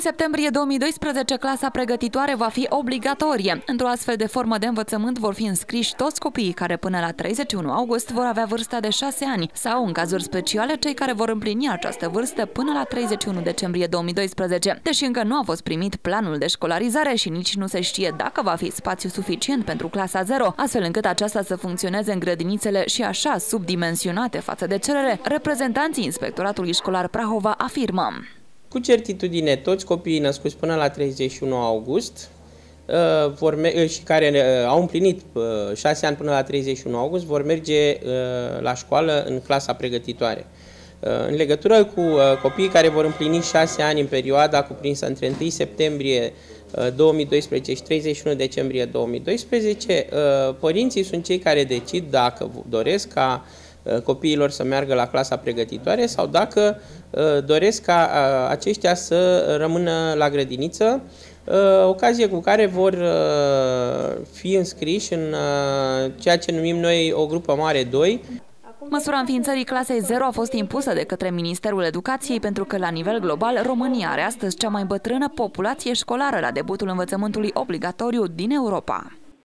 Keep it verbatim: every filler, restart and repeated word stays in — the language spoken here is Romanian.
Din septembrie două mii doisprezece, clasa pregătitoare va fi obligatorie. Într-o astfel de formă de învățământ vor fi înscriși toți copiii care până la treizeci și unu august vor avea vârsta de șase ani sau, în cazuri speciale, cei care vor împlini această vârstă până la treizeci și unu decembrie două mii doisprezece. Deși încă nu a fost primit planul de școlarizare și nici nu se știe dacă va fi spațiu suficient pentru clasa zero, astfel încât aceasta să funcționeze în grădinițele și așa subdimensionate față de cerere, reprezentanții Inspectoratului Școlar Prahova afirmă: cu certitudine, toți copiii născuți până la treizeci și unu august uh, vor și care uh, au împlinit uh, șase ani până la treizeci și unu august vor merge uh, la școală în clasa pregătitoare. Uh, în legătură cu uh, copiii care vor împlini șase ani în perioada cuprinsă între întâi septembrie două mii doisprezece și treizeci și unu decembrie două mii doisprezece, uh, părinții sunt cei care decid dacă doresc ca copiilor să meargă la clasa pregătitoare sau dacă doresc ca aceștia să rămână la grădiniță, ocazie cu care vor fi înscriși în ceea ce numim noi o grupă mare doi. Măsura înființării clasei zero a fost impusă de către Ministerul Educației pentru că, la nivel global, România are astăzi cea mai bătrână populație școlară la debutul învățământului obligatoriu din Europa.